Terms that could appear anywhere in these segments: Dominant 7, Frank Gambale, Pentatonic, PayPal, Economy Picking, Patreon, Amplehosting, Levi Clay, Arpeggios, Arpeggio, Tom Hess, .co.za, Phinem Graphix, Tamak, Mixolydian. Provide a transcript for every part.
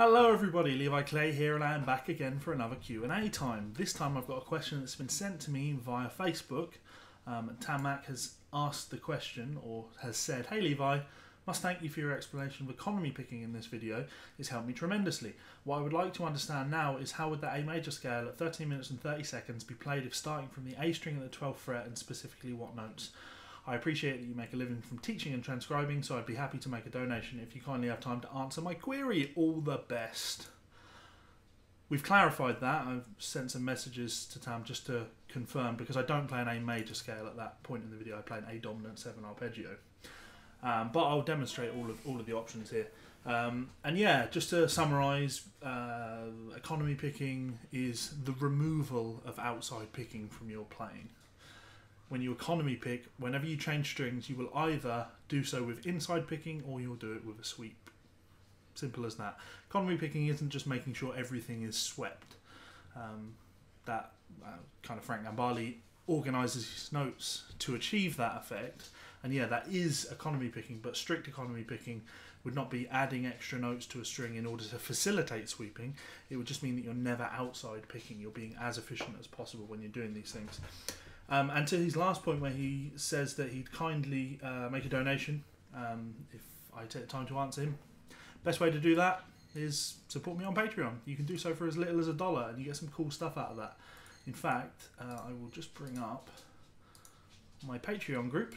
Hello everybody, Levi Clay here, and I am back again for another Q&A time. This time I've got a question that's been sent to me via Facebook. Tamak has asked the question, or has said, "Hey Levi, must thank you for your explanation of economy picking in this video. It's helped me tremendously. What I would like to understand now is how would that A major scale at 13 minutes and 30 seconds be played if starting from the A string at the 12th fret, and specifically what notes? I appreciate that you make a living from teaching and transcribing, so I'd be happy to make a donation if you kindly have time to answer my query. All the best." We've clarified that. I've sent some messages to Tam just to confirm, because I don't play an A major scale at that point in the video. I play an A dominant 7 arpeggio. But I'll demonstrate all of the options here. And yeah, just to summarise, economy picking is the removal of outside picking from your playing. When you economy pick, whenever you change strings, you will either do so with inside picking or you'll do it with a sweep. Simple as that. Economy picking isn't just making sure everything is swept. That kind of Frank Gambale organises his notes to achieve that effect. And yeah, that is economy picking, but strict economy picking would not be adding extra notes to a string in order to facilitate sweeping. It would just mean that you're never outside picking. You're being as efficient as possible when you're doing these things. And to his last point, where he says that he'd kindly make a donation if I take the time to answer him, best way to do that is support me on Patreon. You can do so for as little as $1, and you get some cool stuff out of that. In fact, I will just bring up my Patreon group,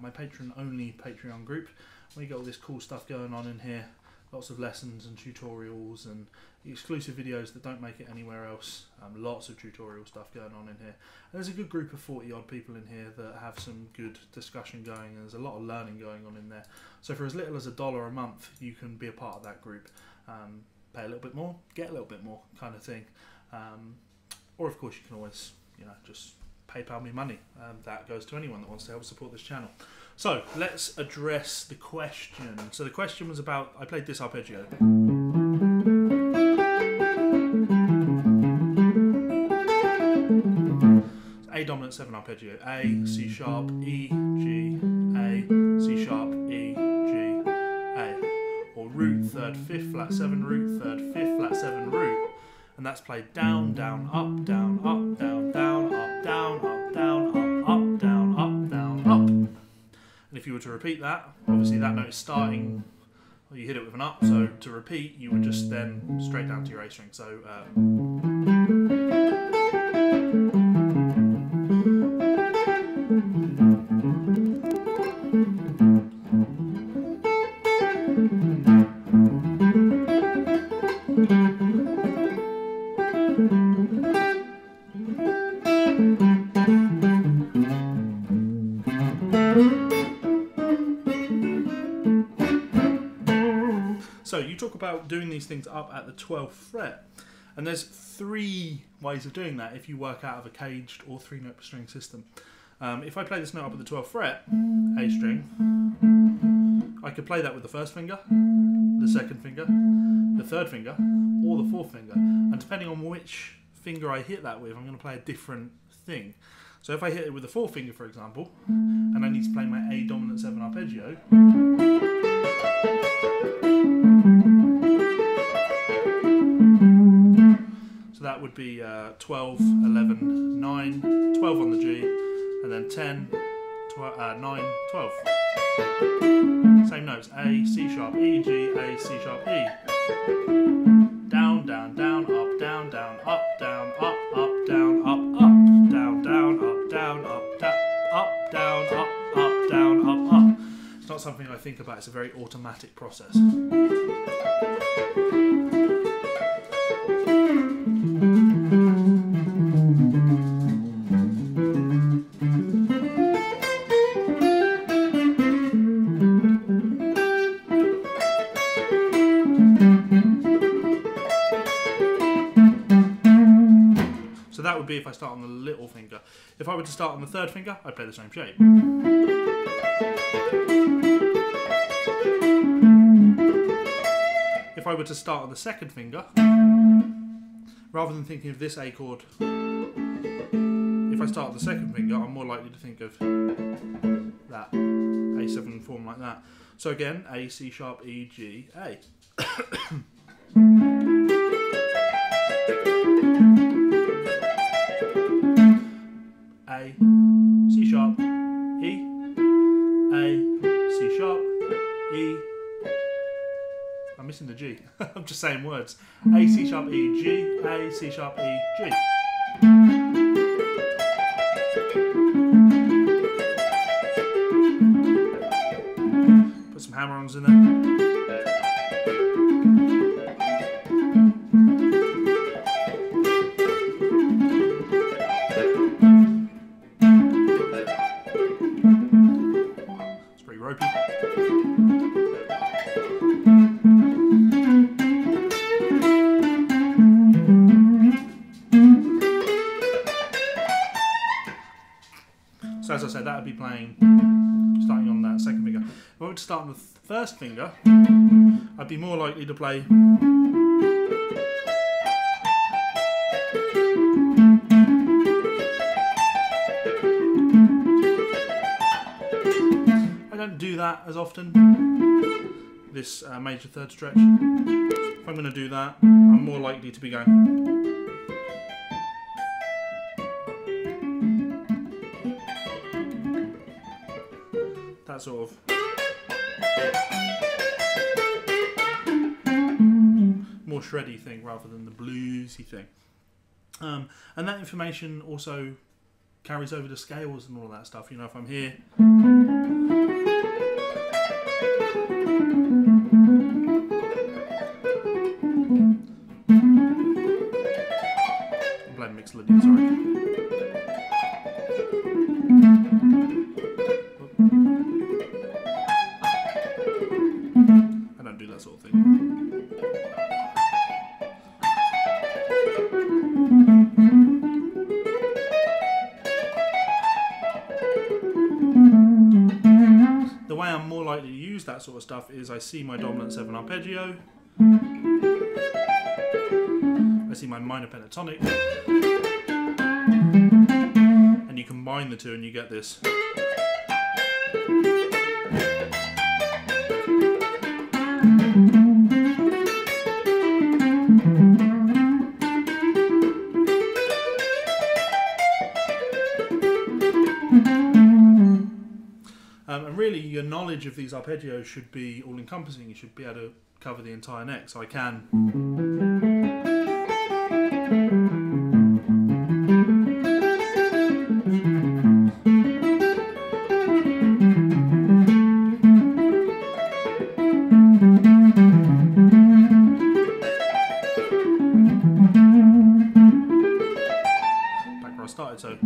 my patron-only Patreon group. We got all this cool stuff going on in here. Lots of lessons and tutorials and exclusive videos that don't make it anywhere else. Lots of tutorial stuff going on in here. And there's a good group of 40-odd people in here that have some good discussion going, and there's a lot of learning going on in there. So for as little as $1 a month, you can be a part of that group. Pay a little bit more, get a little bit more kind of thing. Or of course you can always, you know, just PayPal me money. That goes to anyone that wants to help support this channel. So let's address the question. So the question was about, I played this arpeggio. A dominant 7 arpeggio. A, C sharp, E, G, A, C sharp, E, G, A. Or root, 3rd, 5th, flat 7, root, 3rd, 5th, flat 7, root. And that's played down, down, up, down, up, down, down, up, down, up, down, up, up, down, up, down, up. And if you were to repeat that, obviously that note is starting, well, you hit it with an up, so to repeat, you would just then straight down to your A string. So, so you talk about doing these things up at the 12th fret, and there's three ways of doing that if you work out of a caged or three note per string system. If I play this note up at the 12th fret, A string, I could play that with the first finger, the second finger, the third finger, or the fourth finger, and depending on which finger I hit that with, I'm going to play a different thing. So if I hit it with the fourth finger, for example, and I need to play my A dominant 7 arpeggio, so that would be 12, 11, 9, 12 on the G, and then 10, 9, 12. Same notes, A, C sharp, E, G, A, C sharp, E. Down, down, down, up, down, down, up, down, up, up, down, up, up, down, up, down, up, up, down, up, up, down, up, up. It's not something I think about, it's a very automatic process. That would be if I start on the little finger. If I were to start on the third finger, I'd play the same shape. If I were to start on the second finger, rather than thinking of this A chord, if I start on the second finger, I'm more likely to think of that A7 form like that. So again, A, C sharp, E, G, A. missing the G. I'm just saying words. A, C sharp, E, G. A, C sharp, E, G. Put some hammer-ons in there. Starting with the first finger, I'd be more likely to play I don't do that as often, this major third stretch. If I'm going to do that, I'm more likely to be going that sort of more shreddy thing rather than the bluesy thing, and that information also carries over to scales and all that stuff. You know, if I'm here, I'm playing Mixolydian, that sort of stuff. Is I see my dominant 7 arpeggio, I see my minor pentatonic, and you combine the two and you get this. Your knowledge of these arpeggios should be all-encompassing. You should be able to cover the entire neck. So I can back where I started. So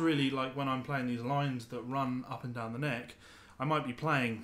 really, like when I'm playing these lines that run up and down the neck, I might be playing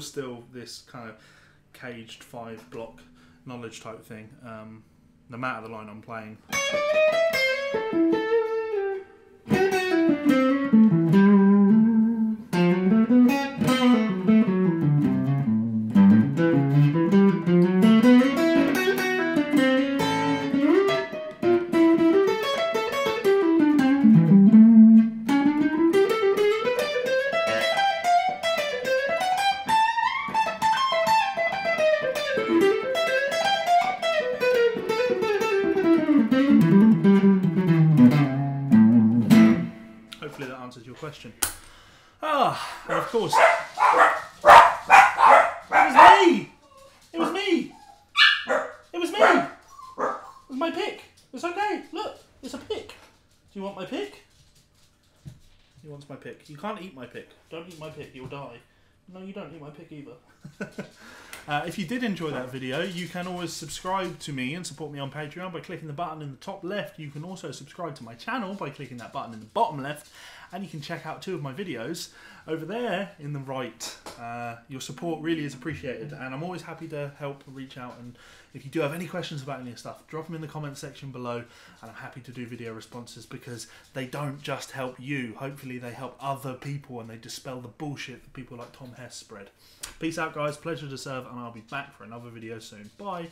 still this kind of caged 5-block knowledge type thing, no matter the line I'm playing. Question. Ah, and of course. It was me! It was my pick. It's okay. Look, it's a pick. Do you want my pick? He wants my pick. You can't eat my pick. Don't eat my pick, you'll die. No, you don't eat my pick either. If you did enjoy that video, you can always subscribe to me and support me on Patreon by clicking the button in the top left. You can also subscribe to my channel by clicking that button in the bottom left, and you can check out two of my videos over there in the right. Your support really is appreciated, and I'm always happy to help reach out, and if you do have any questions about any of the stuff, drop them in the comment section below, and I'm happy to do video responses because they don't just help you. Hopefully they help other people and they dispel the bullshit that people like Tom Hess spread. Peace out, guys. Pleasure to serve, and I'll be back for another video soon. Bye.